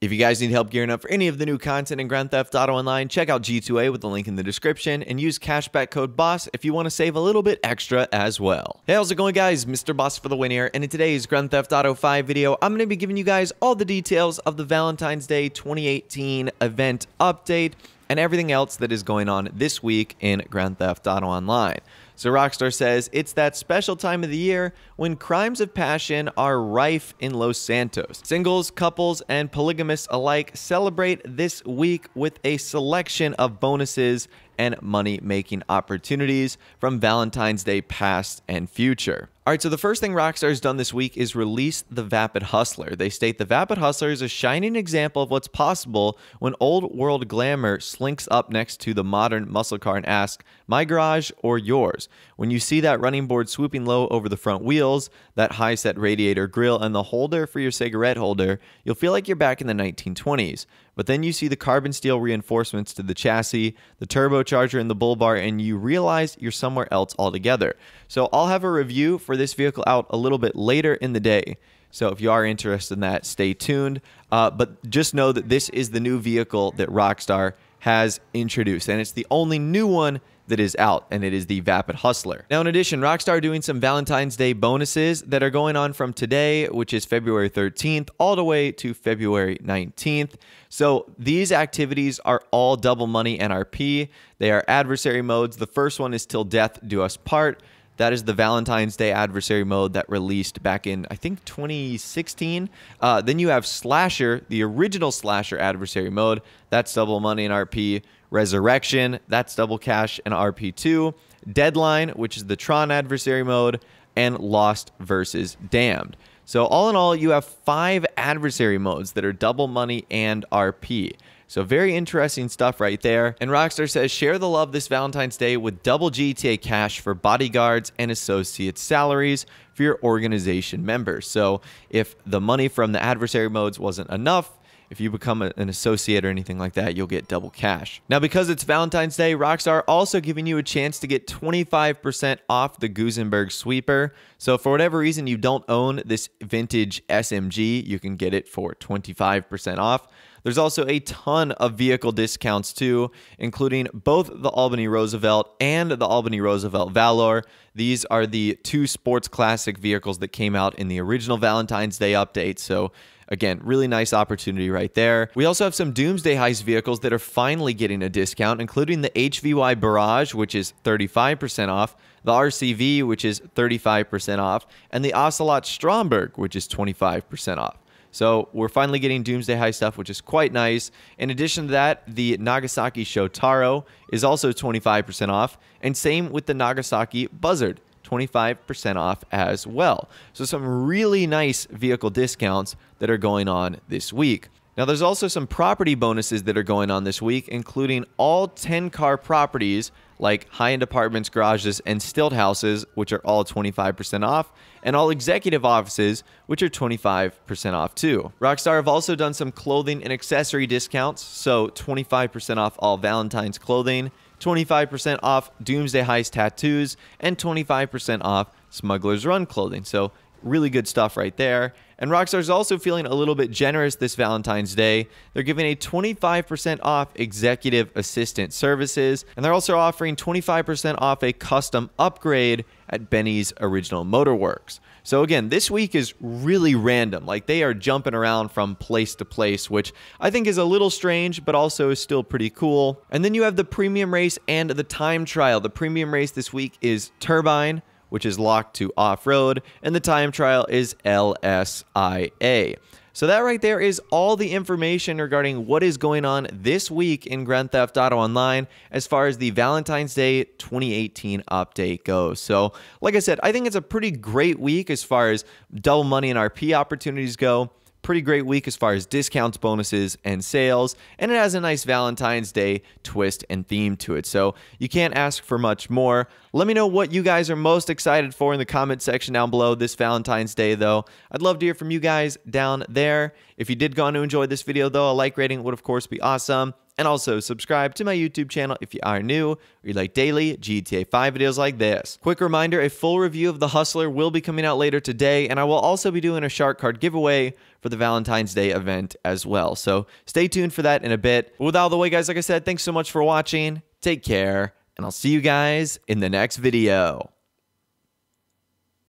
If you guys need help gearing up for any of the new content in Grand Theft Auto Online, check out G2A with the link in the description and use cashback code BOSS if you want to save a little bit extra as well. Hey, how's it going guys? Mr. Boss for the win here, and in today's Grand Theft Auto 5 video, I'm going to be giving you guys all the details of the Valentine's Day 2018 event update and everything else that is going on this week in Grand Theft Auto Online. So Rockstar says it's that special time of the year when crimes of passion are rife in Los Santos. Singles, couples, and polygamists alike celebrate this week with a selection of bonuses and money-making opportunities from Valentine's Day past and future. All right, so the first thing Rockstar's done this week is release the Vapid Hustler. They state the Vapid Hustler is a shining example of what's possible when old-world glamour slinks up next to the modern muscle car and asks, my garage or yours? When you see that running board swooping low over the front wheels, that high-set radiator grill, and the holder for your cigarette holder, you'll feel like you're back in the 1920s. But then you see the carbon steel reinforcements to the chassis, the turbocharger, and the bull bar, and you realize you're somewhere else altogether. So I'll have a review for this vehicle out a little bit later in the day. So if you are interested in that, stay tuned. But just know that this is the new vehicle that Rockstar has introduced, and it's the only new one that is out, and it is the Vapid Hustler. Now, in addition, Rockstar doing some Valentine's Day bonuses that are going on from today, which is February 13th, all the way to February 19th. So these activities are all double money NRP. They are adversary modes. The first one is Till Death Do Us Part. That is the Valentine's Day adversary mode that released back in, I think, 2016. Then you have Slasher, the original Slasher adversary mode. That's double money and RP. Resurrection, that's double cash and RP2. Deadline, which is the Tron adversary mode. And Lost versus Damned. So all in all, you have 5 adversary modes that are double money and RP. So very interesting stuff right there. And Rockstar says, share the love this Valentine's Day with double GTA cash for bodyguards and associate salaries for your organization members. So if the money from the adversary modes wasn't enough, if you become an associate or anything like that, you'll get double cash. Now, because it's Valentine's Day, Rockstar also giving you a chance to get 25% off the Gusenberg sweeper. So if for whatever reason you don't own this vintage SMG, you can get it for 25% off. There's also a ton of vehicle discounts too, including both the Albany Roosevelt and the Albany Roosevelt Valor. These are the 2 sports classic vehicles that came out in the original Valentine's Day update. So again, really nice opportunity right there. We also have some Doomsday Heist vehicles that are finally getting a discount, including the HVY Barrage, which is 35% off, the RCV, which is 35% off, and the Ocelot Stromberg, which is 25% off. So we're finally getting Doomsday Heist stuff, which is quite nice. In addition to that, the Nagasaki Shotaro is also 25% off, and same with the Nagasaki Buzzard, 25% off as well. So some really nice vehicle discounts that are going on this week. Now, there's also some property bonuses that are going on this week, including all 10 car properties like high-end apartments, garages, and stilt houses, which are all 25% off, and all executive offices, which are 25% off too. Rockstar have also done some clothing and accessory discounts, so 25% off all Valentine's clothing, 25% off Doomsday Heist tattoos, and 25% off Smuggler's Run clothing. So really good stuff right there. And Rockstar's also feeling a little bit generous this Valentine's Day. They're giving a 25% off executive assistant services, and they're also offering 25% off a custom upgrade at Benny's Original Motor Works. So again, this week is really random. Like, they are jumping around from place to place, which I think is a little strange, but also is still pretty cool. And then you have the premium race and the time trial. The premium race this week is Turbine, which is locked to off-road, and the time trial is LSIA. So that right there is all the information regarding what is going on this week in Grand Theft Auto Online as far as the Valentine's Day 2018 update goes. So like I said, I think it's a pretty great week as far as double money and RP opportunities go. Pretty great week as far as discounts, bonuses, and sales, and it has a nice Valentine's Day twist and theme to it, so you can't ask for much more. Let me know what you guys are most excited for in the comment section down below this Valentine's Day, though. I'd love to hear from you guys down there. If you did go on to enjoy this video, though, a like rating would, of course, be awesome. And also subscribe to my YouTube channel if you are new or you like daily GTA 5 videos like this. Quick reminder, a full review of The Hustler will be coming out later today, and I will also be doing a shark card giveaway for the Valentine's Day event as well. So stay tuned for that in a bit. But with all the way, guys, like I said, thanks so much for watching. Take care, and I'll see you guys in the next video.